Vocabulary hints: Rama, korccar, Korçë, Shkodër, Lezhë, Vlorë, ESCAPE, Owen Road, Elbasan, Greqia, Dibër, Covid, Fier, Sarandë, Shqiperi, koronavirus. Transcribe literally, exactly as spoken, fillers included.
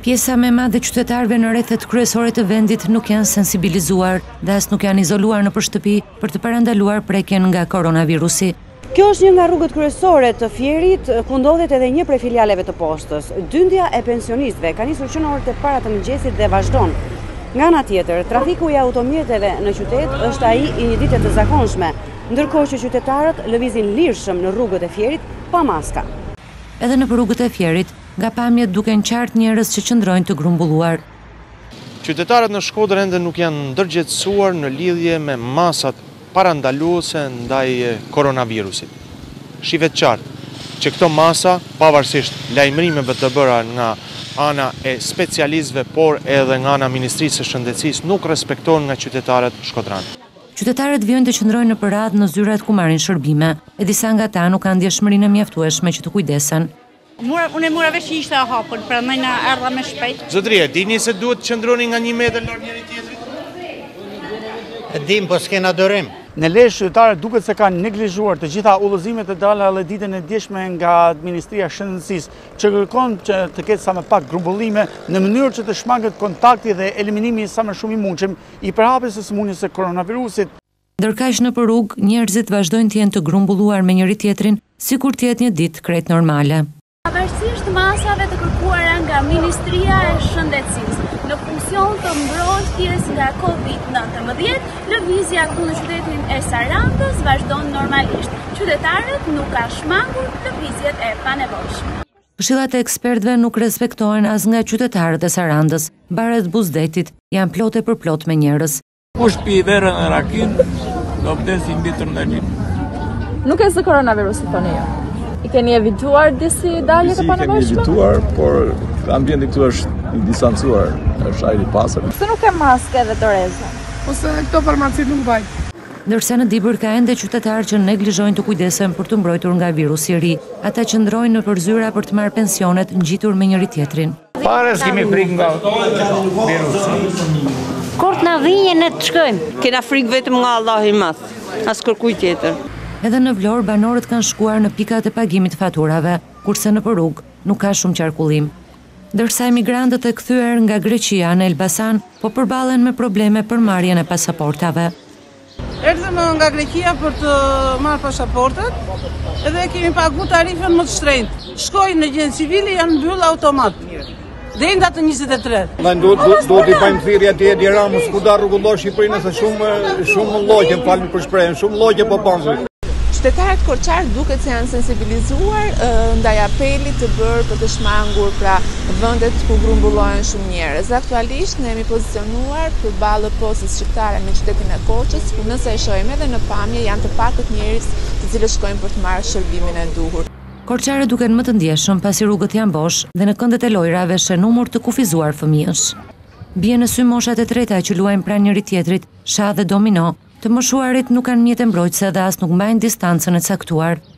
Pjesa më e madhe e qytetarëve në rrethet kryesore të vendit nuk janë sensibilizuar dhe as nuk janë izoluar nëpër shtëpi për të parandaluar prekjen nga koronavirusi. Kjo është një nga rrugët kryesore të Fierit, ku ndodhet edhe një prej filialeve të postës. Dyndja e pensionistëve ka nisur që në orët e para të mëngjesit dhe vazhdon. Nga ana tjetër, trafiku i automjeteve në qytet është ai i një dite të zakonshme, ndërkohë që qytetarët lëvizin lirshëm në rrugët e Fierit pa maska. Edhe në rrugët e Fierit, nga pamjet duken qartë njerëz që qëndrojnë të grumbulluar. Qytetarët në Shkodër ende nuk janë ndërgjegjësuar në lidhje me masat parandaluese ndaj koronavirusit. Shihet qartë që këto masa, pavarësisht lajmërimeve të bëra nga ana e specialistëve, por edhe nga ana e Ministrisë së Shëndetësisë, nuk respektohen nga qytetarët shkodranë. Qytetarët vijnë të qëndrojnë në paradë në zyrat ku marrin shërbime, e disa nga ta nuk kanë ndjeshmërinë e mjaftueshme që të kujdesen. Unë e mora vesh që ishte e hapur, prandaj na erdha më shpejt. Zotëria, dini se duhet të qëndroni nga një metër larg njëri tjetrit? E dim, po s'kena dorim. Në Lezhë qytetarët duket se kanë neglizhuar të gjitha udhëzimet e dala edhe ditën e djeshme nga Ministria e Shëndetësisë, që kërkon që të ketë sa më pak grumbullime në mënyrë që të shmanget kontakti dhe eliminimi sa më shumë i mundshëm i përhapjes së sëmundjes së koronavirusit. Ndërkaq nëpër rrugë, njerëzit vazhdojnë të jenë të grumbulluar me njëri tjetrin, sikur të jetë një ditë krejt normale. Pavarësisht masave të kërkuara nga Ministria e Shëndetësisë, në funksion të mbrojtjes nga Covid nëntëmbëdhjetë, lëvizja këtu në qytetin e Sarandës vazhdon normalisht. Qytetarët nuk kanë shmangur lëvizjet e panevojshme. Këshillat e ekspertëve nuk respektohen as nga qytetarët e Sarandës. Baret buzdetit janë plot e përplot me njerëz. Kush pi verën e rakin, do vdesi mbi trembëdhjetë. Nuk është koronavirusi tani jo. I keni evituar disi dalje të panevojshme? I kemi evituar, por ambienti këtu është i distancuar, është ajri i pastër. Pse nuk ka maske dhe doreza? Ose këto farmacit nuk vajnë. Ndërsa në dibër ka ende qytetarë që neglizhojnë të kujdesen për të mbrojtur nga virusi i ri. Ata qëndrojnë në përzyra për të marrë pensionet ngjitur me njëri tjetrin. Para s'kemi frikë nga virusi. Kur të na vijë ne të shkojmë. Kena frikë vetëm nga Allahu i Madh, as kërkuj tjetër. Edhe në Vlorë banorët kanë shkuar në pikat e pagimit të faturave, kurse në rrugë nuk ka shumë qarkullim. Ndërsa emigrantët e kthyer nga Greqia në Elbasan po përballen me probleme për marrjen e pasaportave. Erdhëm nga Greqia për të marrë pasaportat edhe kemi pagu tarifën më të shtrenjtë. Shkojnë në gjendje civile, janë mbyll automat. Deri në datën njëzet e tretë. Ne duhet duhet i bëjmë thirrje atje di Ramës ku do rregullon Shqipërinë se shumë shumë llogje, falem për shprehjen, shumë llogje po bën. Qytetarët korçar duket se janë sensibilizuar ndaj apelit të bërë për të shmangur pra vendet ku grumbullohen shumë njerëz. Aktualisht ne jemi pozicionuar përballë postës shqiptare në qytetin e Korçës, ku nëse e shohim edhe në pamje janë të pakët njerëz të cilët shkojnë për të marrë shërbimin e duhur. Korçarët duken më të ndjeshëm pasi rrugët janë bosh dhe në këndet e lojrave shë numër të kufizuar fëmijësh. Bie në sy moshat e treta që luajnë pranë njëri tjetrit, shah dhe domino. Të moshuarit nuk kanë mjete mbrojtëse dhe as nuk mbajnë distancën e caktuar.